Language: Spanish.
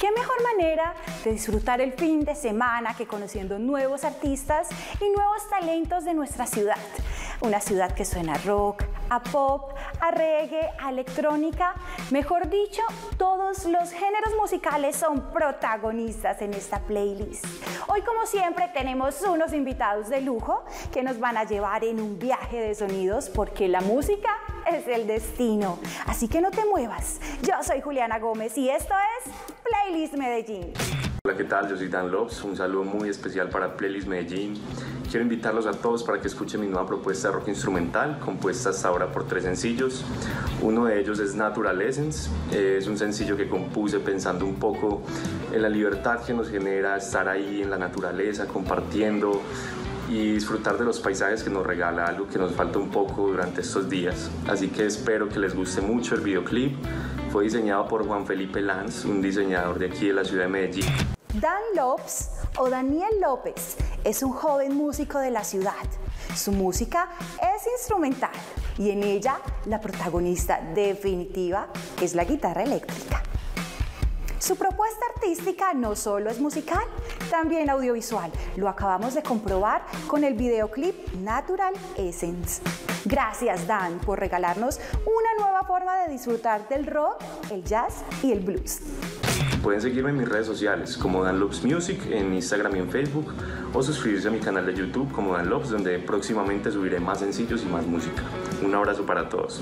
¿Qué mejor manera de disfrutar el fin de semana que conociendo nuevos artistas y nuevos talentos de nuestra ciudad? Una ciudad que suena a rock, a pop, a reggae, a electrónica. Mejor dicho, todos los géneros musicales son protagonistas en esta playlist. Hoy, como siempre, tenemos unos invitados de lujo que nos van a llevar en un viaje de sonidos porque la música es el destino. Así que no te muevas. Yo soy Juliana Gómez y esto es Playlist Medellín. Hola, ¿qué tal? Yo soy Dan Lopz. Un saludo muy especial para Playlist Medellín. Quiero invitarlos a todos para que escuchen mi nueva propuesta de rock instrumental, compuesta hasta ahora por 3 sencillos. Uno de ellos es Natural Essence. Es un sencillo que compuse pensando un poco en la libertad que nos genera estar ahí en la naturaleza, compartiendo y disfrutar de los paisajes que nos regala, algo que nos falta un poco durante estos días. Así que espero que les guste mucho el videoclip. Fue diseñado por Juan Felipe Lanz, un diseñador de aquí de la ciudad de Medellín. Dan Lopz o Daniel López es un joven músico de la ciudad. Su música es instrumental y en ella la protagonista definitiva es la guitarra eléctrica. Su propuesta artística no solo es musical, también audiovisual. Lo acabamos de comprobar con el videoclip Natural Essence. Gracias, Dan, por regalarnos una nueva forma de disfrutar del rock, el jazz y el blues. Pueden seguirme en mis redes sociales como Dan Lopz Music en Instagram y en Facebook, o suscribirse a mi canal de YouTube como Dan Lopz, donde próximamente subiré más sencillos y más música. Un abrazo para todos.